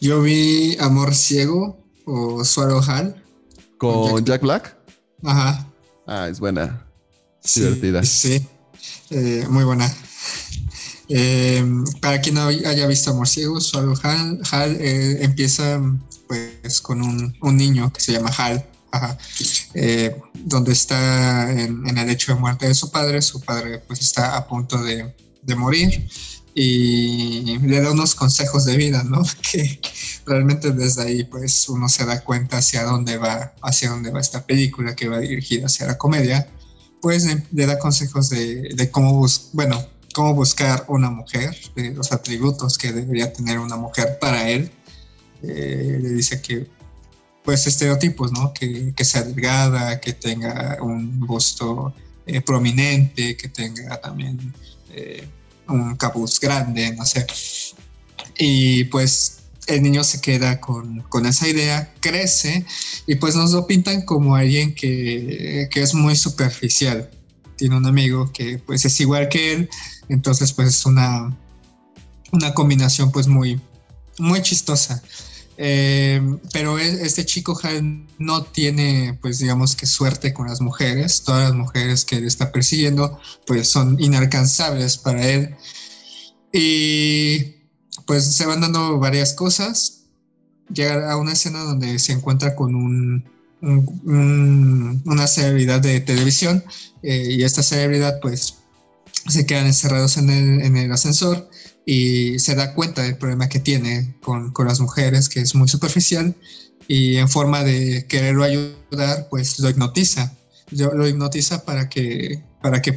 Yo vi Amor Ciego o Shallow Hal. ¿Con Jack Black? Ajá. Ah, es buena. Sí, divertida. Sí, muy buena. Para quien no haya visto Amor Ciego, Shallow Hal empieza pues con un niño que se llama Hal. Ajá. Donde está en el lecho de muerte de su padre pues está a punto de morir y le da unos consejos de vida, ¿no? Que realmente desde ahí pues uno se da cuenta hacia dónde va esta película que va dirigida hacia la comedia, pues le da consejos de cómo buscar una mujer, de los atributos que debería tener una mujer para él. Le dice que pues estereotipos, ¿no? Que sea delgada, que tenga un busto prominente, que tenga también un capuz grande, no sé. Y pues el niño se queda con esa idea, crece y pues nos lo pintan como alguien que es muy superficial. Tiene un amigo que pues es igual que él, entonces pues es una combinación pues muy, muy chistosa. Pero este chico Hal no tiene pues digamos que suerte con las mujeres, todas las mujeres que él está persiguiendo pues son inalcanzables para él y pues se van dando varias cosas. Llega a una escena donde se encuentra con una celebridad de televisión y esta celebridad pues se quedan encerrados en el ascensor y se da cuenta del problema que tiene con las mujeres, que es muy superficial, y en forma de quererlo ayudar, pues lo hipnotiza. Lo hipnotiza para que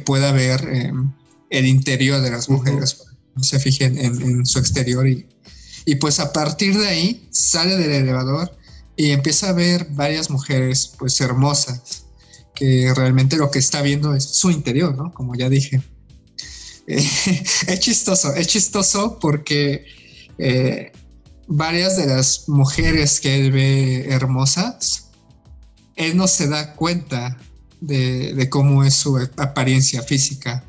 pueda ver el interior de las mujeres, no se fijen en su exterior. Y pues a partir de ahí sale del elevador y empieza a ver varias mujeres pues hermosas, que realmente lo que está viendo es su interior, ¿no? Como ya dije. Es chistoso porque varias de las mujeres que él ve hermosas, él no se da cuenta de cómo es su apariencia física,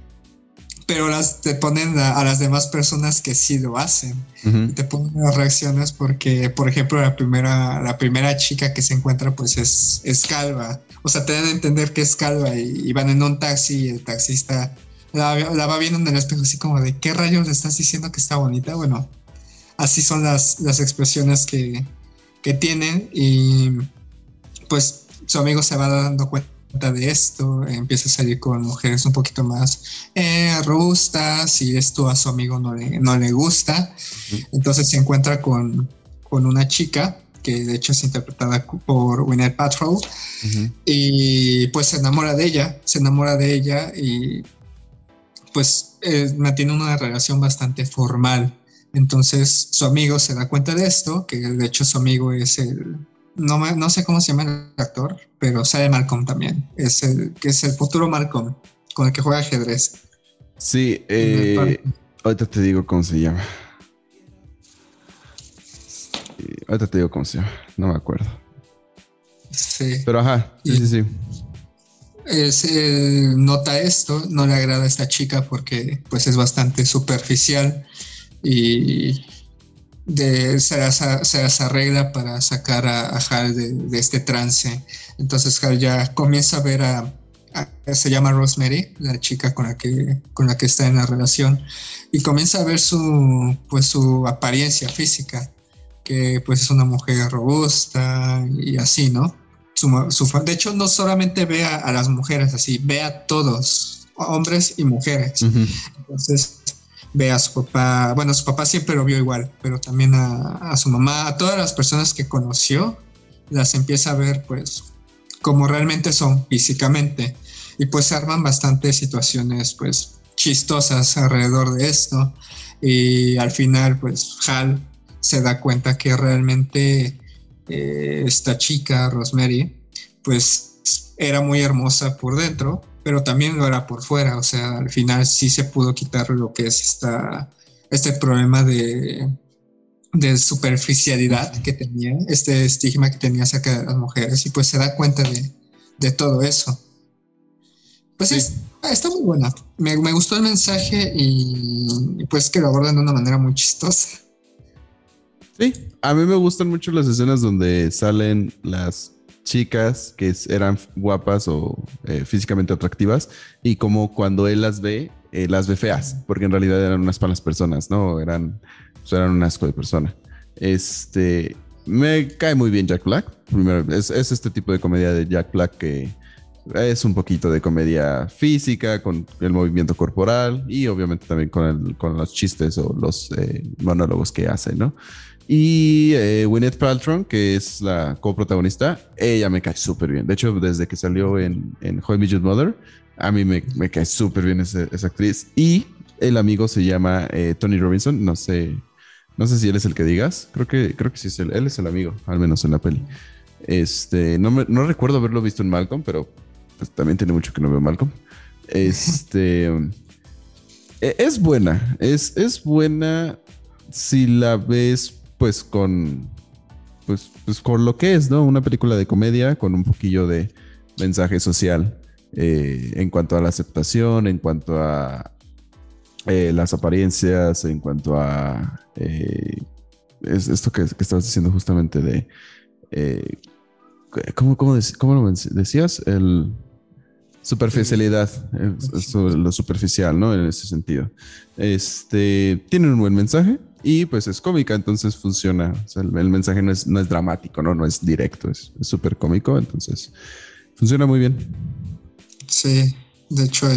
pero te ponen a las demás personas que sí lo hacen. Uh-huh. Y te ponen las reacciones porque, por ejemplo, la primera chica que se encuentra pues es calva, o sea, te dan a entender que es calva y van en un taxi y el taxista la va viendo en el espejo así como de ¿qué rayos le estás diciendo que está bonita? Bueno, así son las expresiones que tienen y pues su amigo se va dando cuenta de esto, empieza a salir con mujeres un poquito más robustas y esto a su amigo no le gusta. Entonces se encuentra con una chica que de hecho es interpretada por Gwyneth Paltrow. Uh-huh. Y pues se enamora de ella y pues mantiene una relación bastante formal. Entonces su amigo se da cuenta de esto, que de hecho su amigo es no sé cómo se llama el actor, pero sale Malcolm también, es el futuro Malcolm con el que juega ajedrez. Sí, ahorita te digo cómo se llama, no me acuerdo. Sí. Pero ajá, sí. Él nota esto, no le agrada a esta chica porque pues es bastante superficial y se las arregla para sacar a Hal de este trance. Entonces Hal ya comienza a ver se llama Rosemary, la chica con la que está en la relación, y comienza a ver su apariencia física, que pues es una mujer robusta y así, ¿no? De hecho, no solamente ve a las mujeres así, ve a todos, hombres y mujeres. Uh-huh. Entonces ve a su papá, bueno, su papá siempre lo vio igual, pero también a su mamá, a todas las personas que conoció, las empieza a ver pues como realmente son físicamente. Y pues se arman bastantes situaciones pues chistosas alrededor de esto. Y al final pues Hal se da cuenta que realmente esta chica, Rosemary, pues era muy hermosa por dentro, pero también lo era por fuera. O sea, al final sí se pudo quitar lo que es este problema de superficialidad que tenía, este estigma que tenía acerca de las mujeres, y pues se da cuenta de todo eso. Pues sí. Está muy buena. Me gustó el mensaje y pues que lo abordan de una manera muy chistosa. Sí, a mí me gustan mucho las escenas donde salen las chicas que eran guapas o físicamente atractivas y como cuando él las ve feas, porque en realidad eran unas malas personas, ¿no? Eran un asco de persona. Me cae muy bien Jack Black. Primero, es este tipo de comedia de Jack Black que es un poquito de comedia física con el movimiento corporal y obviamente también con los chistes o los monólogos que hace, ¿no? Y Gwyneth Paltrow, que es la coprotagonista, ella me cae súper bien. De hecho, desde que salió en How I Met Your Mother, a mí me cae súper bien esa actriz. Y el amigo se llama Tony Robinson, no sé si él es el que digas. Creo que sí es él. Él es el amigo, al menos en la peli. No recuerdo haberlo visto en Malcolm, pero pues también tiene mucho que no veo Malcolm. Es buena. Es buena si la ves pues con lo que es, ¿no? Una película de comedia con un poquillo de mensaje social en cuanto a la aceptación, en cuanto a las apariencias, en cuanto a es esto que estabas diciendo justamente de ¿cómo lo decías? El superficialidad, lo superficial, ¿no? En ese sentido. Tiene un buen mensaje. Y pues es cómica, entonces funciona. O sea, el mensaje no es dramático, ¿no? No es directo, es súper cómico, entonces funciona muy bien. Sí, de hecho,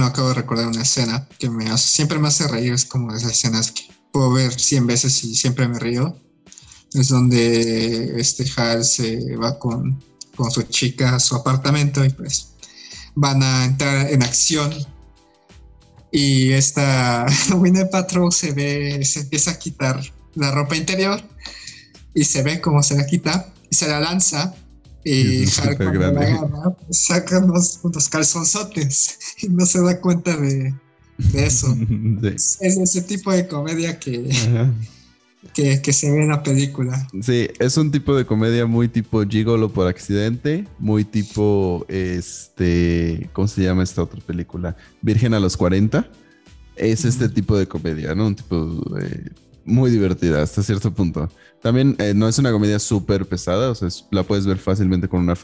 acabo de recordar una escena que siempre me hace reír, es como esas escenas que puedo ver 100 veces y siempre me río. Es donde Hal se va con su chica a su apartamento y pues van a entrar en acción. Y esta Gwyneth Paltrow se empieza a quitar la ropa interior y se ve cómo se la quita y se la lanza y Hal con la gana saca unos calzonzotes y no se da cuenta de eso. Sí. Es ese tipo de comedia que se ve en la película. Sí, es un tipo de comedia muy tipo Gigolo por accidente, muy tipo ¿cómo se llama esta otra película? Virgen a los 40. Es este tipo de comedia, ¿no? Un tipo muy divertida hasta cierto punto. También no es una comedia súper pesada, o sea, la puedes ver fácilmente con una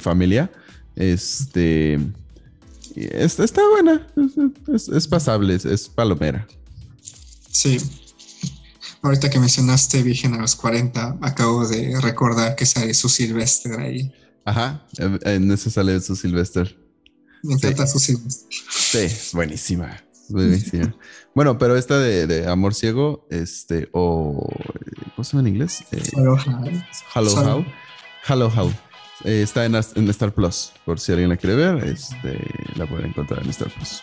familia. Está buena, es pasable, es palomera. Sí. Ahorita que mencionaste Virgen a los 40, acabo de recordar que sale su Silvestre ahí. Ajá, en eso sale su Silvestre. Me encanta su Silvestre. Sí, es buenísima. Bueno, pero esta de Amor Ciego, ¿cómo se llama en inglés? Shallow Hal. Está en Star Plus. Por si alguien la quiere ver, la pueden encontrar en Star Plus.